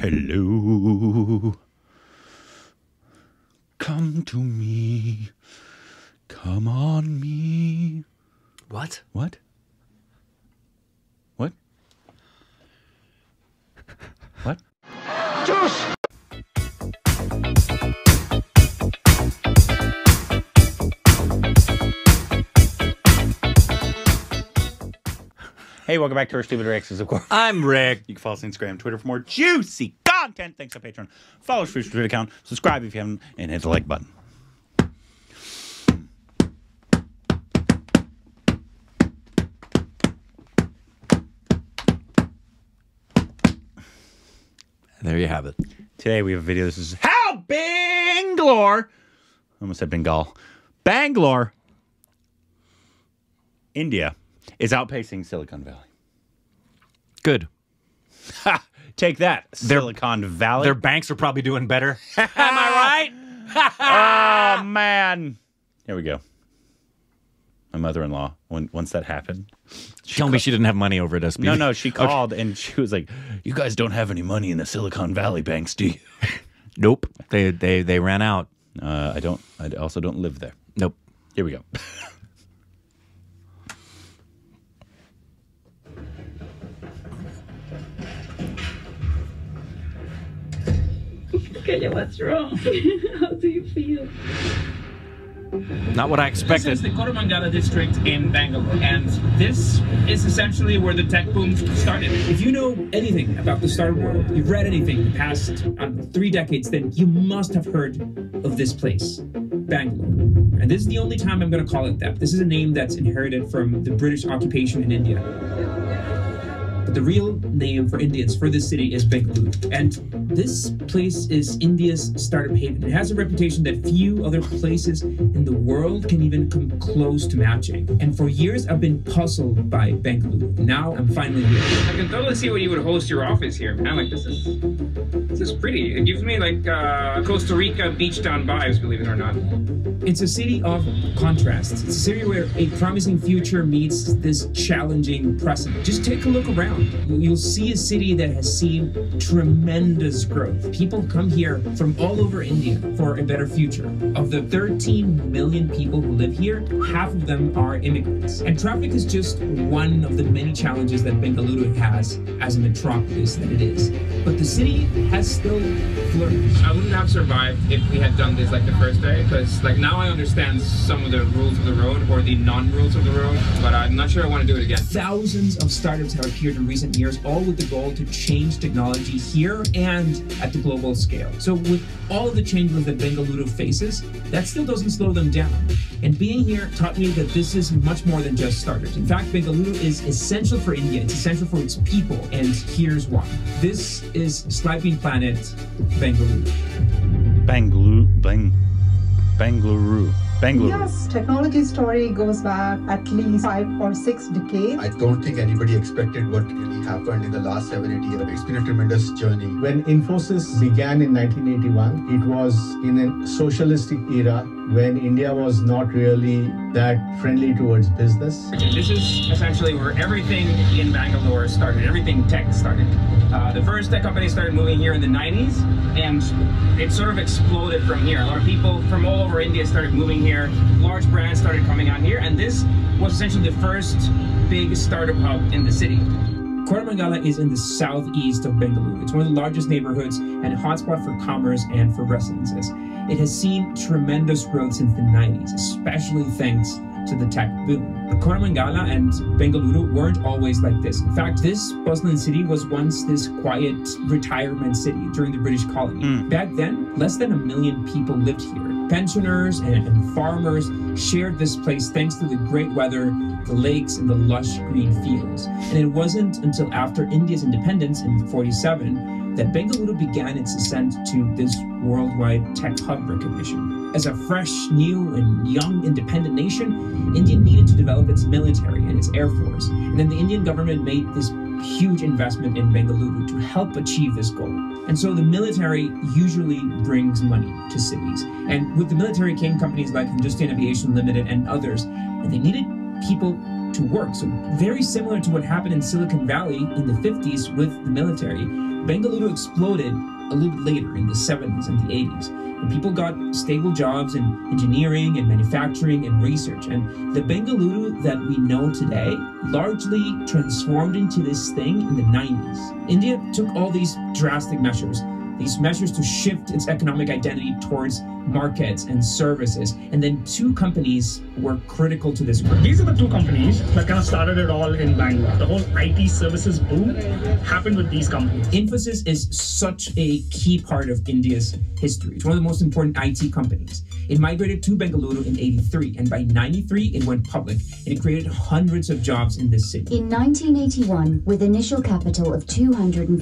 Hello. Come to me. Come on me. What? What? What? What? Josh! Hey, welcome back to our Stupid Reactions, of course. I'm Rick. You can follow us on Instagram, Twitter for more juicy content. Thanks to Patreon. Follow us for your Twitter account. Subscribe if you haven't, and hit the like button. There you have it. Today we have a video. This is how Bangalore, I almost said Bengal, Bangalore, India, is outpacing Silicon Valley. Good. Ha! Take that, Silicon Valley. Their banks are probably doing better. Am I right? Oh, man. Here we go. My mother-in-law, once that happened. Tell me she didn't have money over at SB. No, no, she called and she was like, you guys don't have any money in the Silicon Valley banks, do you? Nope. They ran out. I also don't live there. Nope. Here we go. Kenya, what's wrong? How do you feel? Not what I expected. This is the Koramangala district in Bangalore, and this is essentially where the tech boom started. If you know anything about the startup world, you've read anything the past 3 decades, then you must have heard of this place, Bangalore. And this is the only time I'm going to call it that. This is a name that's inherited from the British occupation in India. But the real name for Indians for this city is Bengaluru. And this place is India's startup haven. It has a reputation that few other places in the world can even come close to matching. And for years, I've been puzzled by Bengaluru. Now I'm finally here. I can totally see where you would host your office here, man. Like, this is pretty. It gives me like Costa Rica beach town vibes, believe it or not. It's a city of contrasts. It's a city where a promising future meets this challenging present. Just take a look around. You'll see a city that has seen tremendous growth. People come here from all over India for a better future. Of the 13 million people who live here, half of them are immigrants. And traffic is just one of the many challenges that Bengaluru has as a metropolis that it is. But the city has still flourished. I wouldn't have survived if we had done this like the first day, because like now I understand some of the rules of the road or the non-rules of the road, but I'm not sure I want to do it again. Thousands of startups have appeared in recent years, all with the goal to change technology here and at the global scale. So with all the changes that Bengaluru faces, that still doesn't slow them down. And being here taught me that this is much more than just startups. In fact, Bengaluru is essential for India. It's essential for its people. And here's why. This is Slide Bean Planet, Bengaluru. Bengaluru. Bangalore. Yes, technology story goes back at least 5 or 6 decades. I don't think anybody expected what really happened in the last 7-8 years. It's been a tremendous journey. When Infosys began in 1981, it was in a socialistic era when India was not really that friendly towards business. This is essentially where everything in Bangalore started, everything tech started. The first tech company started moving here in the 90s, and it sort of exploded from here. A lot of people from all over India started moving here. Large brands started coming out here, and this was essentially the first big startup hub in the city. Koramangala is in the southeast of Bengaluru. It's one of the largest neighborhoods and a hotspot for commerce and for residences. It has seen tremendous growth since the 90s, especially thanks to the tech boom. But Koramangala and Bengaluru weren't always like this. In fact, this bustling city was once this quiet retirement city during the British colony. Back then, less than 1 million people lived here. Pensioners and farmers shared this place thanks to the great weather, the lakes, and the lush green fields. And it wasn't until after India's independence in 1947 that Bengaluru began its ascent to this worldwide tech hub recognition. As a fresh, new, and young independent nation, India needed to develop its military and its air force. And then the Indian government made this huge investment in Bengaluru to help achieve this goal. And so the military usually brings money to cities. And with the military came companies like Hindustan Aviation Limited and others, and they needed people to work. So very similar to what happened in Silicon Valley in the 50s with the military. Bengaluru exploded a little bit later in the 70s and the 80s. And people got stable jobs in engineering and manufacturing and research. And the Bengaluru that we know today largely transformed into this thing in the 90s. India took all these drastic measures, these measures to shift its economic identity towards markets and services. And then two companies were critical to this growth. These are the two companies that kind of started it all in Bangalore. The whole IT services boom happened with these companies. Infosys is such a key part of India's history. It's one of the most important IT companies. It migrated to Bengaluru in 83, and by 93, it went public, and it created hundreds of jobs in this city. In 1981, with initial capital of $250,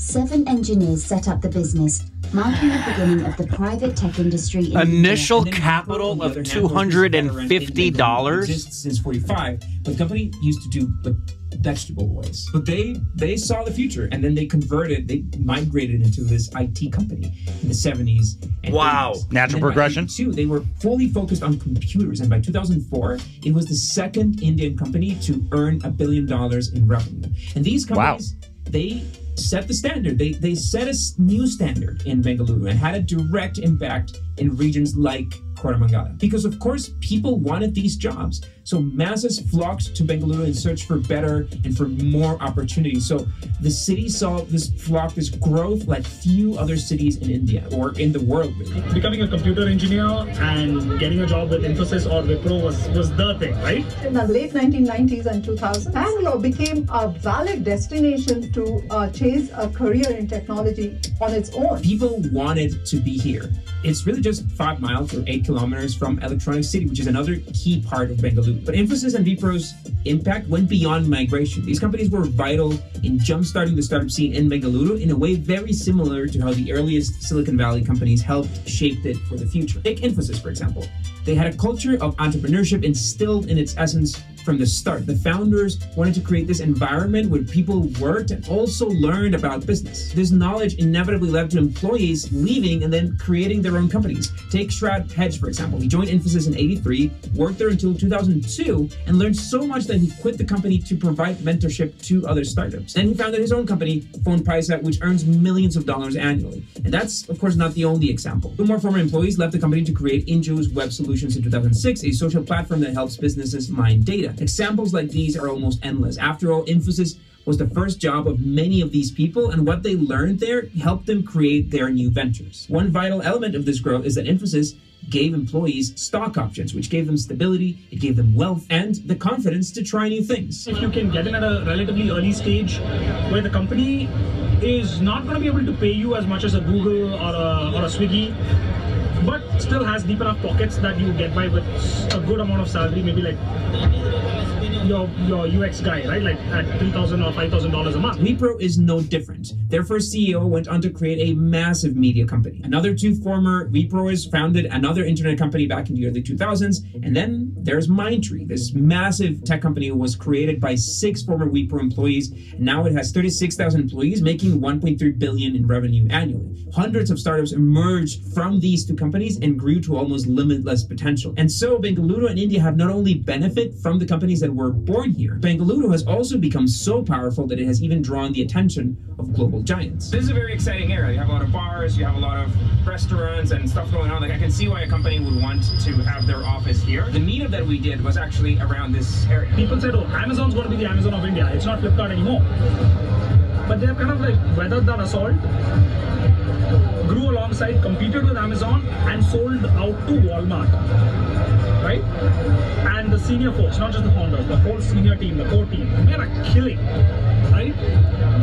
7 engineers set up the business, marking the beginning of the private tech industry in Initial capital of $250? Exists since 45, but the company used to do the vegetable boys. But they saw the future, and then they migrated into this IT company in the 70s and 80s. Natural progression. They were fully focused on computers, and by 2004, it was the second Indian company to earn $1 billion in revenue. And these companies, they set the standard. They set a new standard in Bengaluru and had a direct impact in regions like Koramangala. Because of course, people wanted these jobs. So masses flocked to Bengaluru in search for better and for more opportunities. So the city saw this growth like few other cities in India or in the world, really. Becoming a computer engineer and getting a job with Infosys or Wipro was the thing, right? In the late 1990s and 2000s, Bangalore became a valid destination to chase a career in technology on its own. People wanted to be here. It's really just 5 miles or 8 kilometers from Electronic City, which is another key part of Bengaluru. But Infosys and Wipro's impact went beyond migration. These companies were vital in jump-starting the startup scene in Bengaluru in a way very similar to how the earliest Silicon Valley companies helped shape it for the future. Take Infosys, for example. They had a culture of entrepreneurship instilled in its essence from the start. The founders wanted to create this environment where people worked and also learned about business. This knowledge inevitably led to employees leaving and then creating their own companies. Take Sharad Hegde, for example. He joined Infosys in 83, worked there until 2002, and learned so much that he quit the company to provide mentorship to other startups. Then he founded his own company, PhonePe, which earns millions of dollars annually. And that's, of course, not the only example. 2 more former employees left the company to create Injo's Web Solutions in 2006, a social platform that helps businesses mine data. Examples like these are almost endless. After all, Infosys was the first job of many of these people, and what they learned there helped them create their new ventures. One vital element of this growth is that Infosys gave employees stock options, which gave them stability, it gave them wealth, and the confidence to try new things. If you can get in at a relatively early stage where the company is not going to be able to pay you as much as a Google or a Swiggy, but still has deep enough pockets that you get by with a good amount of salary, maybe like your UX guy, right? Like at $3,000 or $5,000 a month. Wipro is no different. Their first CEO went on to create a massive media company. Another 2 former Wiproers founded another internet company back in the early 2000s. And then there's Mindtree. This massive tech company was created by 6 former Wipro employees. And now it has 36,000 employees, making $1.3 billion in revenue annually. Hundreds of startups emerged from these 2 companies and grew to almost limitless potential. And so Bengaluru and India have not only benefit from the companies that were born here. Bengaluru has also become so powerful that it has even drawn the attention of global giants. This is a very exciting area. You have a lot of bars, you have a lot of restaurants and stuff going on. Like, I can see why a company would want to have their office here. The meetup that we did was actually around this area. People said, oh, Amazon's going to be the Amazon of India. It's not Flipkart anymore. But they have kind of like weathered that assault, grew alongside, competed with Amazon, and sold out to Walmart. Right? And the senior folks, not just the founders, the whole senior team, the core team, made a killing, right?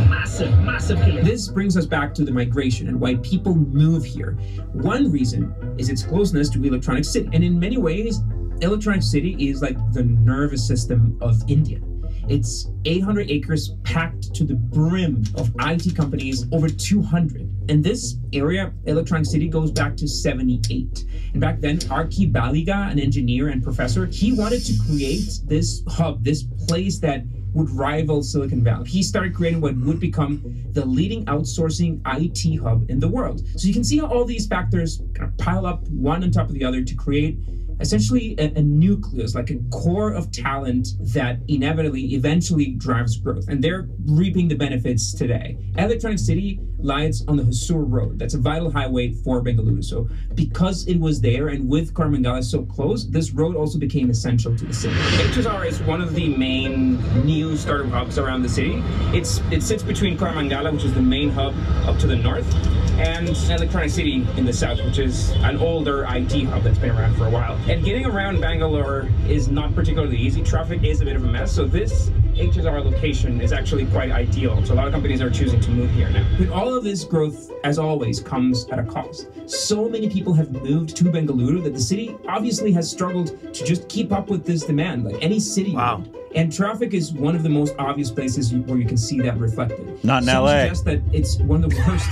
Massive, massive killing. This brings us back to the migration and why people move here. One reason is its closeness to Electronic City. And in many ways, Electronic City is like the nervous system of India. It's 800 acres packed to the brim of IT companies, over 200. And this area, Electronic City, goes back to 78. And back then, Arki Baliga, an engineer and professor, he wanted to create this hub, this place that would rival Silicon Valley. He started creating what would become the leading outsourcing IT hub in the world. So you can see how all these factors kind of pile up one on top of the other to create essentially a nucleus, like a core of talent that eventually drives growth. And they're reaping the benefits today. Electronic City lies on the Hosur Road. That's a vital highway for Bengaluru. So because it was there and with Koramangala so close, this road also became essential to the city. HSR is one of the main new startup hubs around the city. It sits between Koramangala, which is the main hub up to the north, and Electronic City in the south, which is an older IT hub that's been around for a while. And getting around Bangalore is not particularly easy. Traffic is a bit of a mess, so this HSR location is actually quite ideal. So a lot of companies are choosing to move here now. With all of this growth, as always, comes at a cost. So many people have moved to Bengaluru that the city obviously has struggled to just keep up with this demand, like any city. Wow. And traffic is one of the most obvious places where you can see that reflected. Not in LA. Suggests that it's one of the worst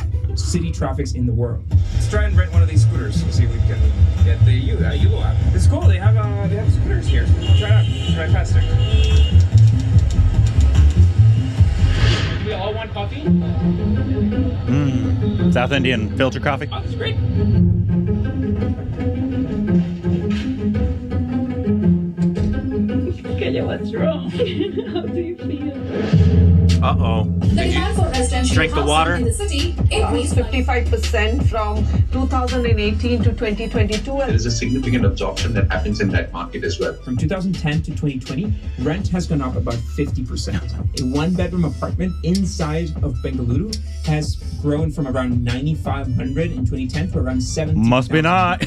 city traffics in the world. Let's try and rent one of these scooters and see if we can get the U app. It's cool. They have scooters here. Try it out. Drive faster. We all want coffee? South Indian filter coffee. Oh, that's great. Kenya, what's wrong? How do you feel? Uh-oh. Did you drink the water? 55% from 2018 to 2022. There is a significant absorption that happens in that market as well. From 2010 to 2020, rent has gone up about 50%. A one-bedroom apartment inside of Bengaluru has grown from around 9,500 in 2010 to around 17,000. Must be not.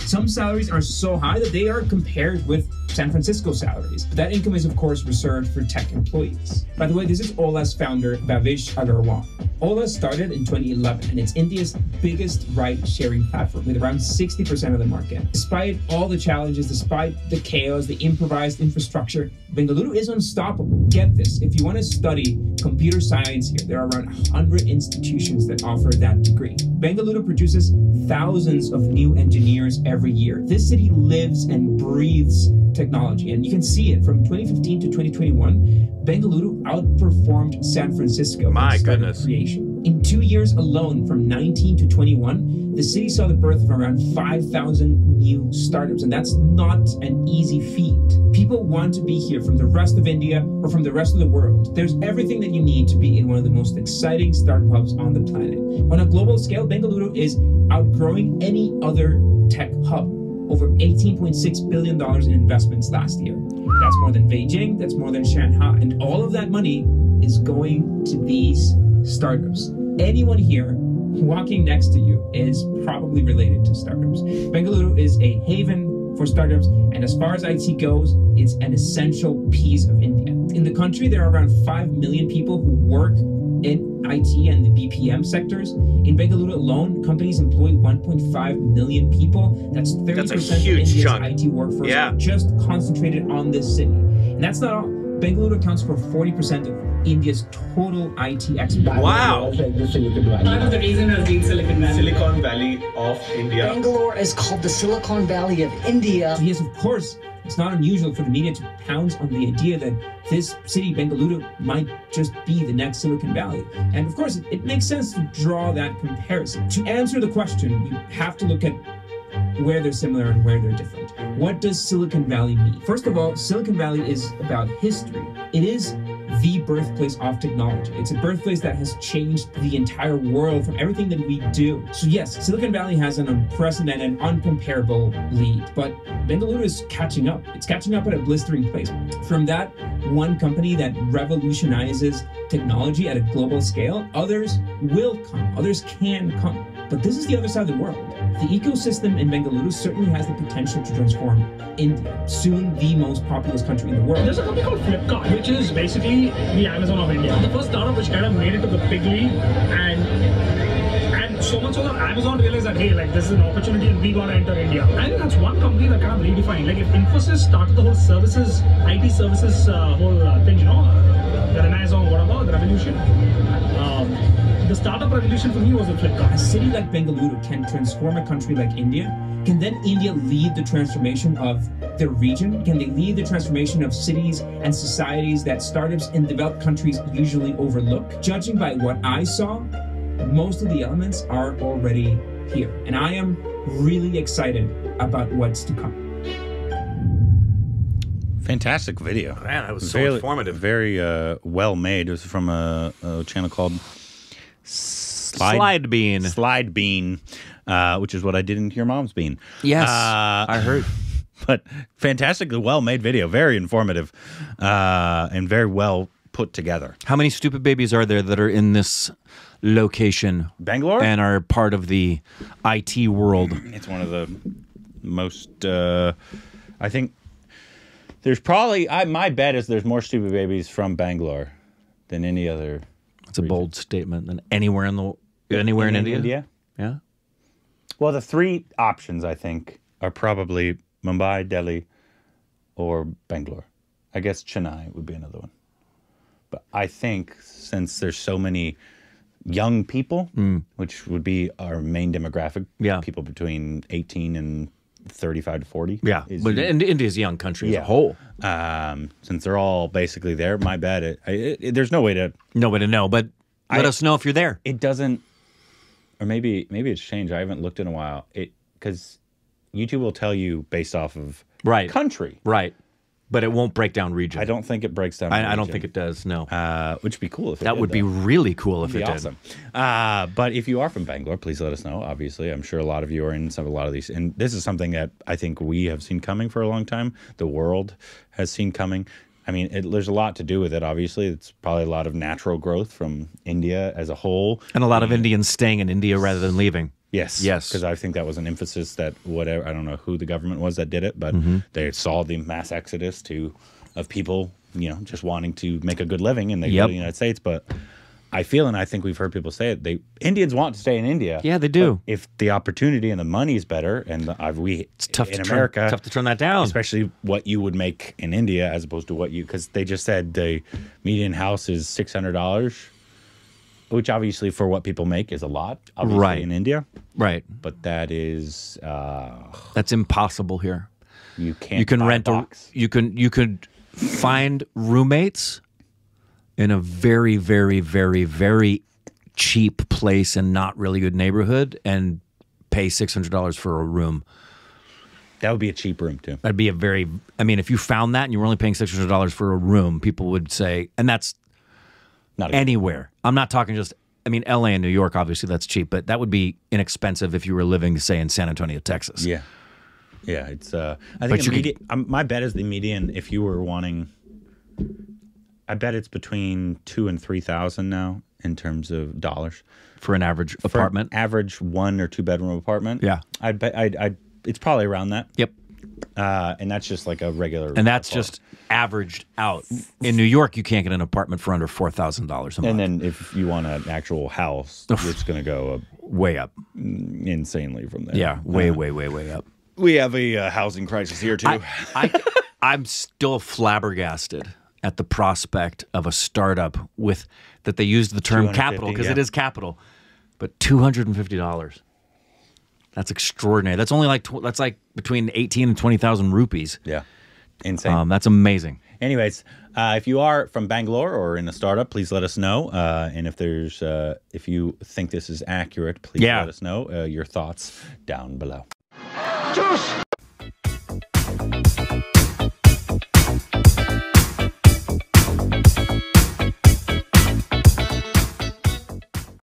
Some salaries are so high that they are compared with San Francisco salaries. That income is, of course, reserved for tech employees. By the way, this is Ola's founder, Bhavish Agarwal. Ola started in 2011, and it's India's biggest ride-sharing platform with around 60% of the market. Despite all the challenges, despite the chaos, the improvised infrastructure, Bengaluru is unstoppable. Get this, if you want to study computer science here, there are around 100 institutions that offer that degree. Bengaluru produces thousands of new engineers every year. This city lives and breathes technology, and you can see it from 2015 to 2021. Bengaluru outperformed San Francisco. My goodness. Creation. In 2 years alone, from 19 to 21, the city saw the birth of around 5,000 new startups, and that's not an easy feat. People want to be here from the rest of India or from the rest of the world. There's everything that you need to be in one of the most exciting startup hubs on the planet. On a global scale, Bengaluru is outgrowing any other tech hub. Over $18.6 billion in investments last year. That's more than Beijing, that's more than Shanghai. And all of that money is going to these startups. Anyone here walking next to you is probably related to startups. Bengaluru is a haven for startups, and as far as IT goes, it's an essential piece of India. In the country, there are around 5 million people who work in IT and the BPM sectors. In Bengaluru alone, companies employ 1.5 million people. That's 30% of India's IT workforce just concentrated on this city. And that's not all. Bengaluru accounts for 40% of India's total IT exports. Wow. Part of the reason has been Silicon Valley. Silicon Valley of India. Bangalore is called the Silicon Valley of India. So yes, of course, it's not unusual for the media to pounce on the idea that this city, Bengaluru, might just be the next Silicon Valley. And of course, it makes sense to draw that comparison. To answer the question, you have to look at where they're similar and where they're different. What does Silicon Valley mean? First of all, Silicon Valley is about history. It is the birthplace of technology. It's a birthplace that has changed the entire world from everything that we do. So yes, Silicon Valley has an unprecedented, uncomparable lead, but Bengaluru is catching up. It's catching up at a blistering pace. From that one company that revolutionizes technology at a global scale, others will come, others can come. But this is the other side of the world. The ecosystem in Bengaluru certainly has the potential to transform India, soon the most populous country in the world. There's a company called Flipkart, which is basically the Amazon of India. The first startup which kind of made it to the big league, and so much so that Amazon realized that, hey, like, this is an opportunity and we gotta enter India. I think that's one company that kind of redefined. Like, if Infosys started the whole services, IT services thing, you know, the Renaissance, whatever, the revolution. The startup revolution for me was a Flipkart. A city like Bengaluru can transform a country like India. Can then India lead the transformation of their region? Can they lead the transformation of cities and societies that startups in developed countries usually overlook? Judging by what I saw, most of the elements are already here. And I am really excited about what's to come. Fantastic video. Man, that was so informative. Very well made. It was from a channel called Slide Bean. Slide Bean, which is what I did into your mom's bean. Yes, I heard. But fantastically well made video. Very informative and very well put together. How many stupid babies are there that are in this location? Bangalore? And are part of the IT world. It's one of the most, I think... There's probably, my bet is there's more stupid babies from Bangalore than any other. That's a bold statement. Than anywhere in the anywhere in India. Yeah. Well, the three options I think are probably Mumbai, Delhi, or Bangalore. I guess Chennai would be another one. But I think since there's so many young people, which would be our main demographic, people between 18 and 35 to 40. Yeah, but India's a young country as a whole. Since they're all basically there, my bad. There's no way to... No way to know, but let us know if you're there. It doesn't... Or maybe it's changed. I haven't looked in a while. Because YouTube will tell you based off of country. Right, but it won't break down region. I don't think it breaks down region. I don't think it does, no. Which would be cool if it did. That would be really cool if it did. Awesome. But if you are from Bangalore, please let us know, obviously. I'm sure a lot of you are in a lot of these. And this is something that I think we have seen coming for a long time. The world has seen coming. I mean, there's a lot to do with it, obviously. It's probably a lot of natural growth from India as a whole. And a lot of Indians staying in India rather than leaving. Yes, yes, because I think that was an emphasis that whatever, I don't know who the government was that did it, but they saw the mass exodus of people, you know, just wanting to make a good living, and they go to the United States. But I feel, and I think we've heard people say it, Indians want to stay in India. Yeah, they do. If the opportunity and the money is better, and it's tough in America, tough to turn that down, especially what you would make in India as opposed to what you, because they just said the median house is $600. Which obviously for what people make is a lot, obviously, in India. Right. But that is... that's impossible here. You can't rent a box. You could find roommates in a very, very, very, very cheap place and not really good neighborhood and pay $600 for a room. That would be a cheap room, too. That'd be a very... I mean, if you found that and you were only paying $600 for a room, people would say... And that's... Not anywhere. I'm not talking just, I mean, LA and New York, obviously that's cheap, but that would be inexpensive if you were living, say, in San Antonio, Texas. Yeah. Yeah, it's, I think my bet is the median, if you were wanting, I bet it's between $2,000 and $3,000 now in terms of dollars. For an average apartment? For an average one or two bedroom apartment. Yeah. I'd bet, it's probably around that. Yep. And that's just like a regular... And that's just averaged out. In New York, you can't get an apartment for under $4,000 a month. And then if you want an actual house, it's going to go way up. Insanely from there. Yeah, way up. We have a housing crisis here, too. I'm still flabbergasted at the prospect of a startup with... That they used the term capital, because it is capital. But $250. That's extraordinary. That's only like that's like between 18 and 20,000 rupees. Yeah, insane. That's amazing. Anyways, if you are from Bangalore or in a startup, please let us know. And if there's if you think this is accurate, please let us know your thoughts down below. Juice.